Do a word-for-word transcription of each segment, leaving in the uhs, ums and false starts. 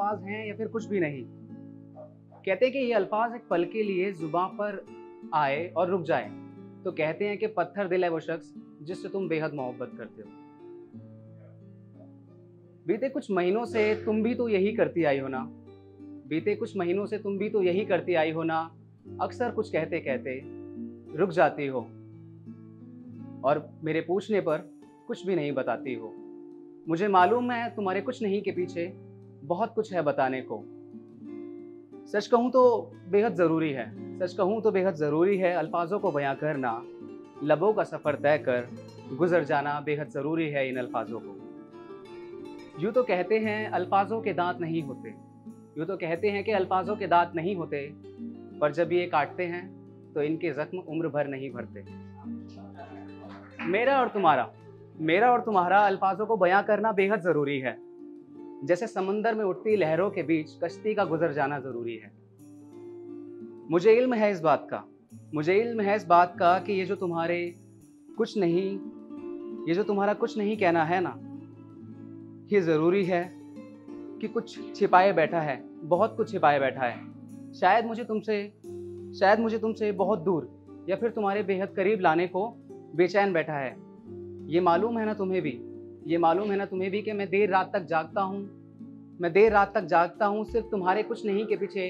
अल्फाज हैं या फिर कुछ भी नहीं। कहते हैं कि ये अल्फाज एक पल के लिए जुबां पर आए और रुक जाए तो कहते हैं कि पत्थर दिल है वो शख्स जिससे तुम बेहद मोहब्बत करते हो। बीते कुछ महीनों से तुम भी तो यही करती आई हो ना, बीते कुछ महीनों से तुम भी तो यही करती आई हो ना, अक्सर कुछ कहते कहते रुक जाती हो और मेरे पूछने पर कुछ भी नहीं बताती हो। मुझे मालूम है तुम्हारे कुछ नहीं के पीछे बहुत कुछ है बताने को। सच कहूँ तो बेहद ज़रूरी है, सच कहूँ तो बेहद ज़रूरी है अल्फाजों को बयां करना, लबों का सफ़र तय कर गुज़र जाना बेहद ज़रूरी है इन अल्फाजों को। यूँ तो कहते हैं अल्फाजों के दांत नहीं होते, यूँ तो कहते हैं कि अल्फाजों के दांत नहीं होते, पर जब ये काटते हैं तो इनके ज़ख्म उम्र भर नहीं भरते। मेरा और तुम्हारा, मेरा और तुम्हारा अल्फाजों को बयां करना बेहद ज़रूरी है, जैसे समंदर में उठती लहरों के बीच कश्ती का गुजर जाना ज़रूरी है। मुझे इल्म है इस बात का, मुझे इल्म है इस बात का कि ये जो तुम्हारे कुछ नहीं, ये जो तुम्हारा कुछ नहीं कहना है ना, ये ज़रूरी है कि कुछ छिपाए बैठा है, बहुत कुछ छिपाए बैठा है। शायद मुझे तुमसे शायद मुझे तुमसे बहुत दूर या फिर तुम्हारे बेहद करीब लाने को बेचैन बैठा है। ये मालूम है ना तुम्हें भी, ये मालूम है ना तुम्हें भी कि मैं देर रात तक जागता हूँ, मैं देर रात तक जागता हूँ सिर्फ तुम्हारे कुछ नहीं के पीछे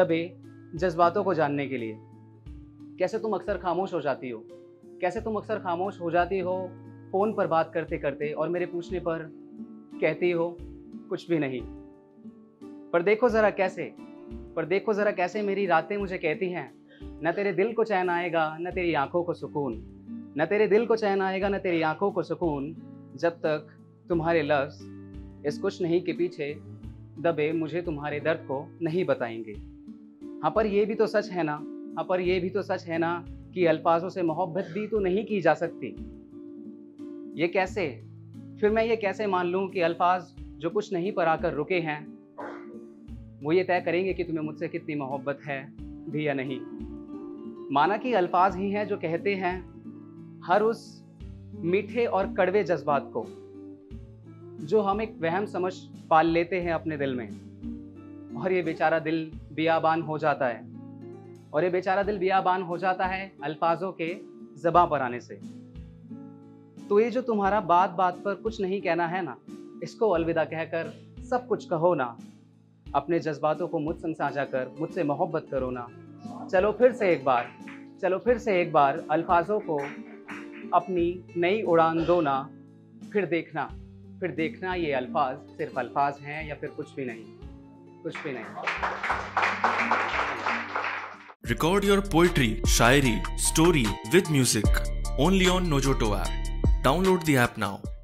दबे जज्बातों को जानने के लिए। कैसे तुम अक्सर खामोश हो जाती हो, कैसे तुम अक्सर खामोश हो जाती हो फ़ोन पर बात करते करते, और मेरे पूछने पर कहती हो कुछ भी नहीं। पर देखो ज़रा कैसे, पर देखो ज़रा कैसे मेरी रातें मुझे कहती हैं, न तेरे दिल को चैन आएगा न तेरी आँखों को सुकून, न तेरे दिल को चैन आएगा न तेरी आंखों को सुकून, जब तक तुम्हारे लफ्ज़ इस कुछ नहीं के पीछे दबे मुझे तुम्हारे दर्द को नहीं बताएंगे। हाँ पर ये भी तो सच है ना, हाँ पर ये भी तो सच है ना कि अल्फाजों से मोहब्बत भी तो नहीं की जा सकती। ये कैसे, फिर मैं ये कैसे मान लूँ कि अल्फाज जो कुछ नहीं पर आकर रुके हैं वो ये तय करेंगे कि तुम्हें मुझसे कितनी मोहब्बत है भी या नहीं। माना कि अल्फाज ही हैं जो कहते हैं हर उस मीठे और कड़वे जज्बात को जो हम एक वहम समझ पाल लेते हैं अपने दिल में, और ये बेचारा दिल बियाबान हो जाता है, और ये बेचारा दिल बियाबान हो जाता है अल्फाजों के ज़बां पर आने से। तो ये जो तुम्हारा बात बात पर कुछ नहीं कहना है ना, इसको अलविदा कहकर सब कुछ कहो ना, अपने जज्बातों को मुझ संग साझा कर मुझसे मोहब्बत करो ना। चलो फिर से एक बार, चलो फिर से एक बार अल्फाजों को अपनी नई उड़ान दो ना, फिर देखना, फिर देखना ये अल्फाज सिर्फ अल्फाज हैं या फिर कुछ भी नहीं, कुछ भी नहीं। Record your poetry, shayari, story with music only on Nojoto app. Download the app now.